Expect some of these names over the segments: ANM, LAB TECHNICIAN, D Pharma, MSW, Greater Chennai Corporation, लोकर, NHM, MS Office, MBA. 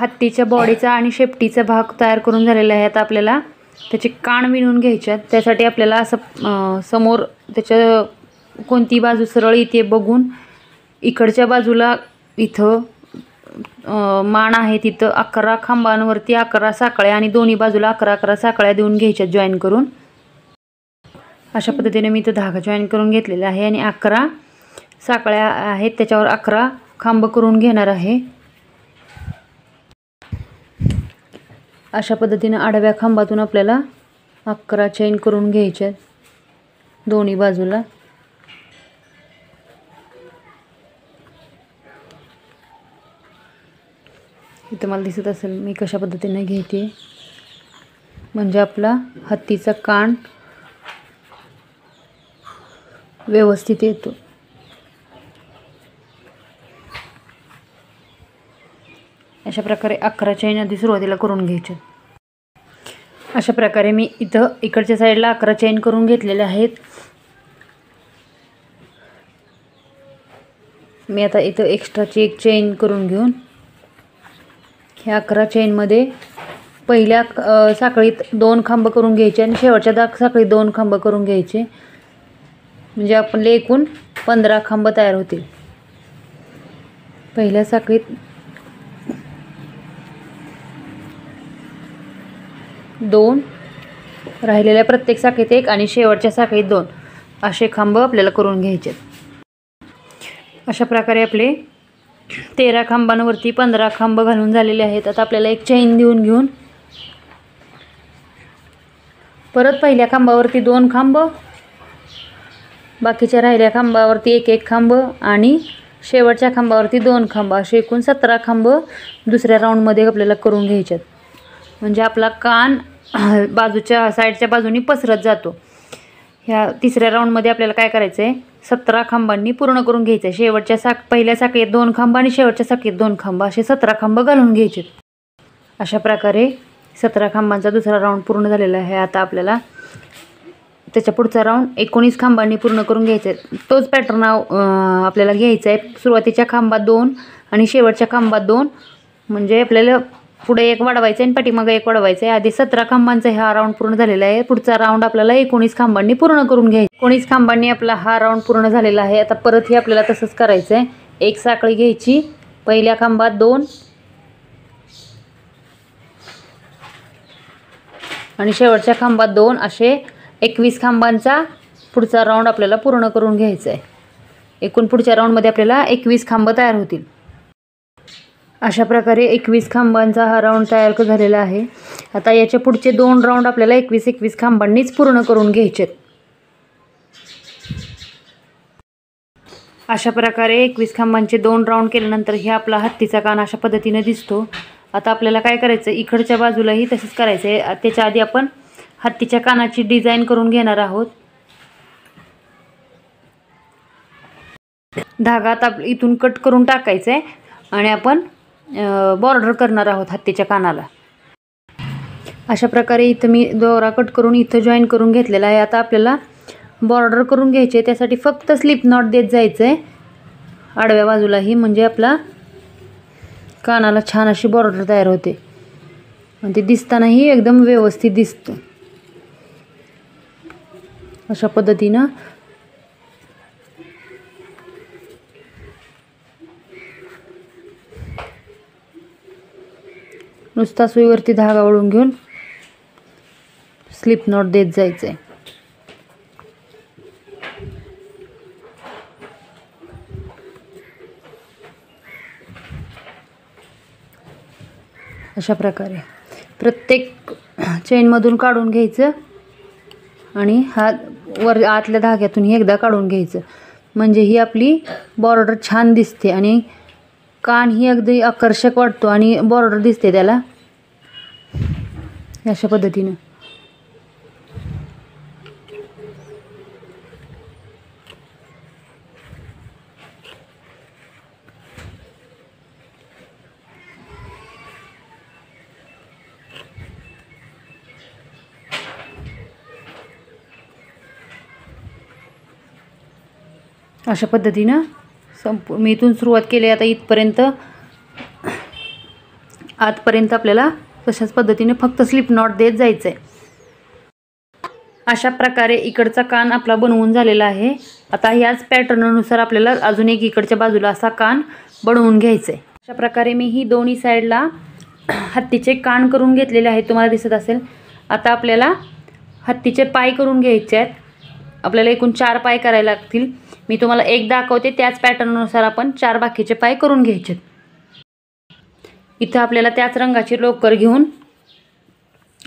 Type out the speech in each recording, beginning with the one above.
हत्तीच्या बॉडीचा आणि शेपटीचा भाग तयार करून झालेला आहे। आता आपल्याला त्याचे कान विणून घ्यायचे आहेत। त्यासाठी आपल्याला असं समोर त्याच्या कोणती बाजू सरळ इथे बघून इकडच्या बाजूला इथं मान आहे तिथं 11 खांबांवरती 11 साखळ्या आणि दोन्ही बाजूला 11 साखळ्या देऊन घ्यायच्या जॉईन करून। अशा पद्धतीने मी तो धागा जॉईन करून घेतलेला आहे आणि 11 साखळ्या आहेत त्याच्यावर 11 खांब करून घेणार आहे। अशा पद्धतीने आडव्या खांबातून आपल्याला 11 चेन करून घ्यायचे दोन्ही बाजूला। इथे मला दिसत असेल मी कशा पद्धतीने घेते म्हणजे आपला हत्तीचा कान व्यवस्थित येतो। अशा प्रकारे 11 चेन आधी सुरुवातीला करून घ्यायचे। अशा प्रकारे मी इथं इकडच्या साईडला 11 चेन करून घेतलेले आहेत। मी आता इथं एक्स्ट्राची एक चेन करून घेऊन ह्या 11 चेनमध्ये पहिल्या साखळीत 2 खांब करून घ्यायचे आणि शेवटच्या साखळीत 2 खांब करून घ्यायचे म्हणजे आपले एकूण 15 खांब तयार होतील। पहिल्या साखळीत दोन राहिलेल्या प्रत्येक साखळीत एक आणि शेवटच्या साखळीत 2 असे खांब आपल्याला करून घ्यायचे। अशा प्रकारे आपले 13 खांबांवरती 15 खांब घालून झालेले आहेत। आता आपल्याला एक चेन देऊन घेऊन परत पहिल्या खांबावरती 2 खांब बाकीच्या राहिलेल्या खांबावरती 1-1 खांब आणि शेवटच्या खांबावरती 2 खांब असे एकूण 17 खांब दुसऱ्या राऊंडमध्ये आपल्याला करून घ्यायचे आहेत। म्हणजे आपला कान बाजूच्या साईडच्या बाजूनी पसरत जातो। ह्या तिसऱ्या राऊंडमध्ये आपल्याला काय करायचं आहे 17 खांबांनी पूर्ण करून घ्यायचं आहे। शेवटच्या पहिल्या साखळीत 2 खांब आणि शेवटच्या साखळीत 2 खांब असे 17 खांब घालून घ्यायचे। अशा प्रकारे 17 खांबांचा दुसरा राऊंड पूर्ण झालेला आहे। आता आपल्याला त्याच्या पुढचा राऊंड 19 खांबांनी पूर्ण करून घ्यायचा आहे। तोच पॅटर्न आपल्याला घ्यायचा आहे। सुरुवातीच्या खांबात 2 आणि शेवटच्या खांबात 2 म्हणजे आपल्याला पुढे 1 वाढवायचं आणि पाठीमागे 1 वाढवायचं आहे। आधी 17 खांबांचा हा राऊंड पूर्ण झालेला आहे। पुढचा राऊंड आपल्याला 19 खांबांनी पूर्ण करून घ्यायचा। 19 खांबांनी आपला हा राऊंड पूर्ण झालेला आहे। आता परत हे आपल्याला तसंच करायचं आहे। एक साखळी घ्यायची पहिल्या खांबात 2 आणि शेवटच्या खांबात 2 असे 21 खांबांचा पुढचा राऊंड आपल्याला पूर्ण करून घ्यायचा आहे। एकूण पुढच्या राऊंडमध्ये आपल्याला 21 खांब तयार होतील। अशा प्रकारे 21 खांबांचा हा राऊंड तयार झालेला आहे। आता याच्या पुढचे 2 राऊंड आपल्याला 21-21 खांबांनीच पूर्ण करून घ्यायचे। अशा प्रकारे 21 खांबांचे 2 राऊंड केल्यानंतर हे आपला हत्तीचा कान अशा पद्धतीने दिसतो। आता आपल्याला काय करायचं इकडच्या बाजूलाही तसंच करायचं आहे। त्याच्या आधी आपण हत्तीच्या कानाची डिझाईन करून घेणार आहोत। धागा आता इथून कट करून टाकायचा आहे आणि आपण बॉर्डर करणार आहोत हत्तीच्या कानाला। अशा प्रकारे इथं मी दोरा कट करून इथं जॉईन करून घेतलेला आहे। आता आपल्याला बॉर्डर करून घ्यायचे त्यासाठी फक्त स्लिप नॉट देत जायचं आहे आडव्या बाजूलाही म्हणजे आपला कानाला छान अशी बॉर्डर तयार होते आणि ते दिसतानाही एकदम व्यवस्थित दिसतं। अशा पद्धतीनं नुसता सुईवरती धागा ओढून घेऊन स्लिप नॉट देत जायचं आहे। अशा प्रकारे प्रत्येक चेनमधून काढून घ्यायचं आणि हा वर आतल्या धाग्यातूनही एकदा काढून घ्यायचं म्हणजे ही आपली बॉर्डर छान दिसते आणि कान ही अगदी आकर्षक वाटतो आणि बॉर्डर दिसते त्याला अशा पद्धतीने। अशा पद्धतीने मी इथून सुरुवात केली। आता इथपर्यंत आतपर्यंत आपल्याला तशाच पद्धतीने फक्त स्लिप नॉट देत जायचं आहे। अशा प्रकारे इकडचा कान आपला बनवून झालेला आहे। आता याच पॅटर्ननुसार आपल्याला अजून एक इकडच्या बाजूला असा कान बनवून घ्यायचा आहे। अशा प्रकारे मी ही दोन्ही साइडला हत्तीचे कान करून घेतलेले आहेत, तुम्हाला दिसत असेल। आता आपल्याला हत्तीचे पाय करून घ्यायचे आहेत। आपल्याला एकूण 4 पाय करायला लागतील। मी तुम्हाला एक दाखवते, त्याच पॅटर्ननुसार आपण 4 बाकीचे पाय करून घ्यायचे आहेत। इथे आपल्याला त्याच रंगाची लोकर घेऊन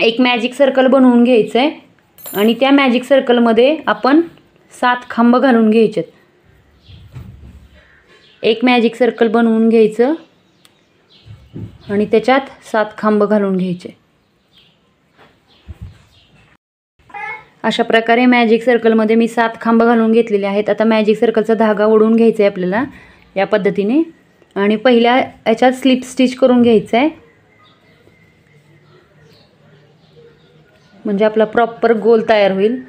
एक मॅजिक सर्कल बनवून घ्यायचं आहे आणि त्या मॅजिक सर्कलमध्ये आपण 7 खांब घालून घ्यायचे आहेत। एक मॅजिक सर्कल बनवून घ्यायचं आणि त्याच्यात 7 खांब घालून घ्यायचे। अशा प्रकारे मॅजिक सर्कलमध्ये मी 7 खांब घालून घेतलेले आहेत। आता मॅजिक सर्कलचा धागा ओढून घ्यायचा आहे आपल्याला या पद्धतीने आणि पहिल्या याच्यात स्लिप स्टिच करून घ्यायचं आहे, म्हणजे आपला प्रॉपर गोल तयार होईल।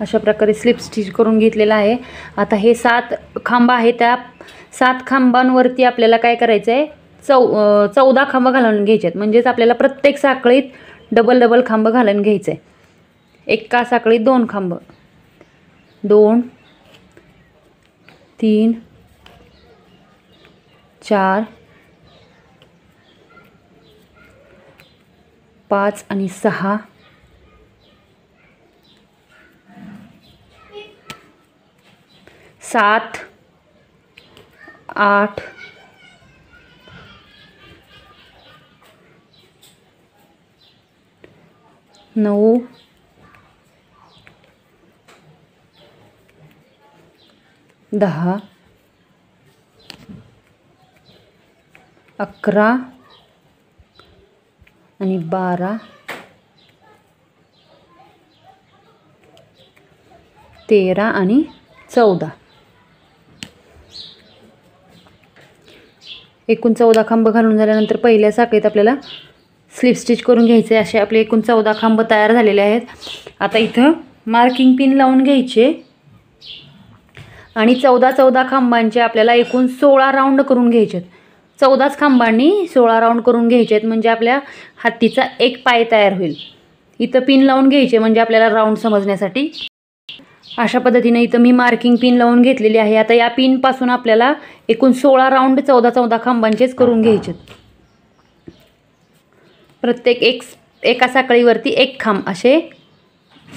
अशा प्रकारे स्लिप स्टिच करून घेतलेला आहे। आता हे 7 खांब आहेत, त्या 7 खांबांवरती आपल्याला काय करायचं आहे, 14 खांब घालून घ्यायचे आहेत। म्हणजेच आपल्याला प्रत्येक साखळीत डबल डबल खांब घालून घ्यायचे आहे। एका साखळीत 2 खांब, 2, 3, 4, 5 आणि 6 7, 8 9, 10, 11 आणि 12, 13 आणि 14, एकूण 14 खांब घालून झाल्यानंतर पहिल्या साखळीत आपल्याला स्लिप स्टिच करून घ्यायचे। असे आपले एकूण 14 खांब तयार झालेले आहेत। आता इथं मार्किंग पिन लावून घ्यायचे आणि 14 खांबांचे आपल्याला एकूण 16 राऊंड करून घ्यायचे आहेत। 14 खांबांनी 16 राऊंड करून घ्यायचे आहेत, म्हणजे आपल्या हत्तीचा एक पाय तयार होईल। इथं पिन लावून घ्यायचे म्हणजे आपल्याला राऊंड समजण्यासाठी। अशा पद्धतीने इथं मी मार्किंग पिन लावून घेतलेली आहे। आता या पिनपासून आपल्याला एकूण 16 राऊंड 14 खांबांचेच करून घ्यायचे। प्रत्येक एका साखळीवरती 1 खांब, असे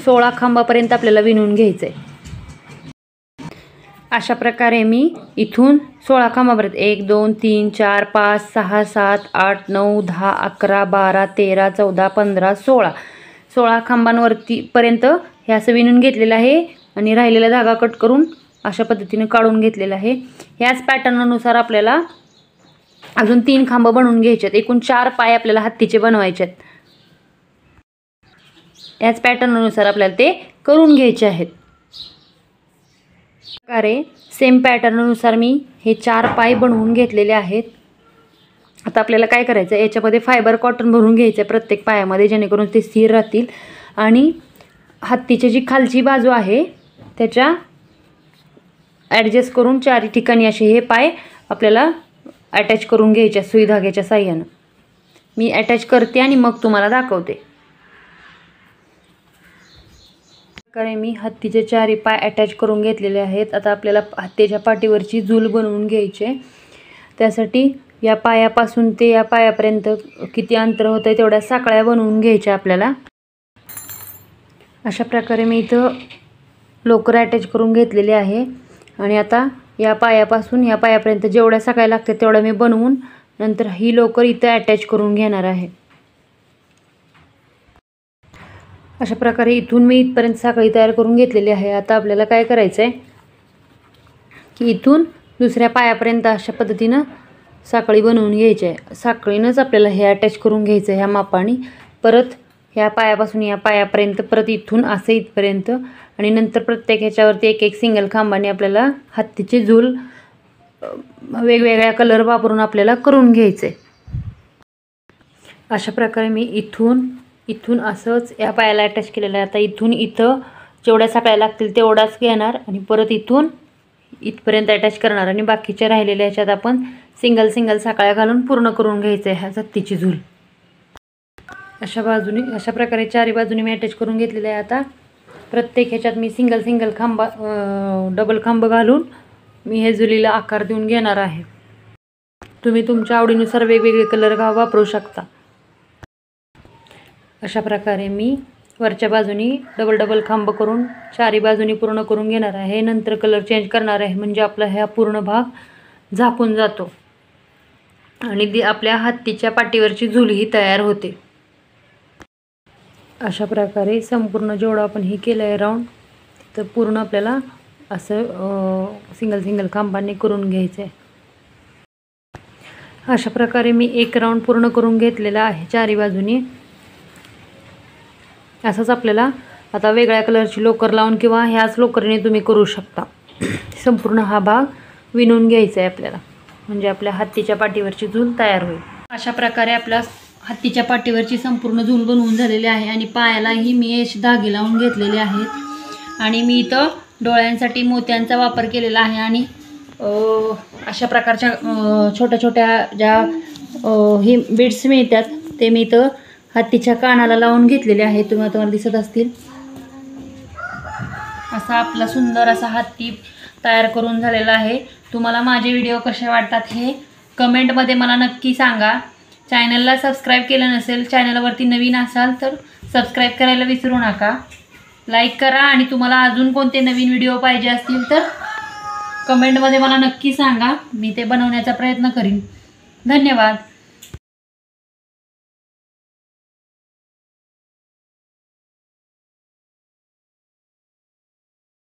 16 खांबापर्यंत आपल्याला विणून घ्यायचे। अशा प्रकारे मी इथून 16 खांबापर्यंत 1, 2, 3, 4, 5, 6, 7, 8, 9, 10, 11, 12, 13, 14, 15, 16 16 खांबांवरती पर्यंत हे असं विणून घेतलेलं आहे आणि राहिलेला धागा कट करून अशा पद्धतीने काढून घेतलेला आहे। ह्याच पॅटर्ननुसार आपल्याला अजून 3 खांब बनवून घ्यायचे आहेत। एकूण 4 पाय आपल्याला हत्तीचे बनवायचे आहेत। याच पॅटर्ननुसार आपल्याला ते करून घ्यायचे आहेत। प्रकारे सेम पॅटर्ननुसार मी हे 4 पाय बनवून घेतलेले आहेत। आता आपल्याला काय करायचं आहे, याच्यामध्ये फायबर कॉटन भरून घ्यायचं आहे प्रत्येक पायामध्ये, जेणेकरून ते स्थिर राहतील आणि हत्तीची जी खालची बाजू आहे त्याच्या ॲडजस्ट करून 4 ठिकाणी असे हे पाय आपल्याला अटॅच करून घ्यायचे सुई धाग्याच्या साह्यानं। मी अटॅच करते आणि मग तुम्हाला दाखवते। प्रकारे मी हत्तीचे 4 पाय अटॅच करून घेतलेले आहेत। आता आपल्याला हत्तीच्या पाठीवरची झूल बनवून घ्यायचे। त्यासाठी या पायापासून ते या पायापर्यंत किती अंतर होतं आहे तेवढ्या साखळ्या बनवून घ्यायच्या आपल्याला। अशा प्रकारे मी इथं लोकर अटॅच करून घेतलेले आहे आणि आता या पायापासून या पायापर्यंत जेवढ्या साखळ्या लागतात तेवढ्या मी बनवून नंतर ही लोकर इथं अटॅच करून घेणार आहे। अशा प्रकारे इथून मी इथपर्यंत साखळी तयार करून घेतलेली आहे। आता आपल्याला काय करायचं आहे की इथून दुसऱ्या पायापर्यंत अशा पद्धतीनं साखळी बनवून घ्यायची आहे। साखळीनंच आपल्याला हे अटॅच करून घ्यायचं आहे ह्या मापाने। परत ह्या पायापासून या पायापर्यंत, परत इथून असं इथपर्यंत आणि नंतर प्रत्येक ह्याच्यावरती एक एक सिंगल खांबाने आपल्याला हत्तीची झूल वेगवेगळ्या कलर वापरून आपल्याला करून घ्यायचे। अशा प्रकारे मी इथून इथून असंच या पायाला अटॅच केलेलं आहे। आता इथून इथं जेवढ्या साकळ्या लागतील तेवढाच घेणार आणि परत इथून इथपर्यंत अटॅच करणार आणि बाकीच्या राहिलेल्या ह्याच्यात आपण सिंगल सिंगल साकळ्या घालून पूर्ण करून घ्यायचं आहे ह्या हत्तीची झूल। अशा बाजूने अशा प्रकारे चारही बाजूने मी अटॅच करून घेतलेले आहे। आता प्रत्येक ह्याच्यात मी सिंगल सिंगल खांब डबल खांब घालून मी हे झुलीला आकार देऊन घेणार आहे। तुम्ही तुमच्या आवडीनुसार वेगवेगळे कलर घाव वापरू शकता। अशा प्रकारे मी वरच्या बाजूनी डबल डबल खांब करून चारही बाजूनी पूर्ण करून घेणार आहे। नंतर कलर चेंज करणार आहे म्हणजे आपला हा पूर्ण भाग झाकून जातो आणि आपल्या हत्तीच्या पाठीवरची झुलीही तयार होते। अशा प्रकारे संपूर्ण जेवढं आपण हे केलं आहे राऊंड तर पूर्ण आपल्याला असं सिंगल सिंगल खांबांनी करून घ्यायचं आहे। अशा प्रकारे मी एक राउंड पूर्ण करून घेतलेला आहे चारही बाजूनी। असंच आपल्याला आता वेगळ्या कलरची लोकर लावून किंवा ह्याच लोकरीने तुम्ही करू शकता। संपूर्ण हा भाग विणून घ्यायचा आहे आपल्याला म्हणजे आपल्या हत्तीच्या पाठीवरची झूल तयार होईल। अशा प्रकारे आपल्या हत्तीच्या पाठीवरची संपूर्ण झूल बनवून झालेली आहे आणि पायालाही मी असे धागे लावून घेतलेले आहेत आणि मी इथं डोळ्यांसाठी मोत्यांचा वापर केलेला आहे आणि अशा प्रकारच्या छोट्या छोट्या ज्या हे बीड्स मिळतात ते मी इथं हत्तीच्या कानाला लावून घेतलेले आहे। तुम्हाला दिसत असतील। असा आपला सुंदर असा हत्ती तयार करून झालेला आहे। तुम्हाला माझे व्हिडिओ कसे वाटतात हे कमेंटमध्ये मला नक्की सांगा। चॅनलला सबस्क्राईब केलं नसेल, चॅनलवरती नवीन असाल तर सबस्क्राईब करायला विसरू नका। लाईक करा आणि तुम्हाला अजून कोणते नवीन व्हिडिओ पाहिजे असतील तर कमेंटमध्ये मला नक्की सांगा, मी ते बनवण्याचा प्रयत्न करीन। धन्यवाद।